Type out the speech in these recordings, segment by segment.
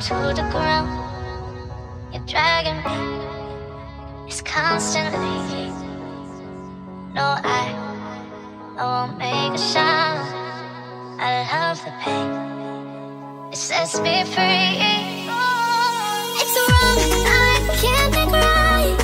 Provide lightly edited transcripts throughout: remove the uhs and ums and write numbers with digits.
down to the ground. You're dragging me, it's constantly. No, I won't make a sound. I love the pain, it sets me free. It's wrong, I can't make right.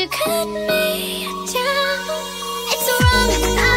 You cut me down. It's wrong.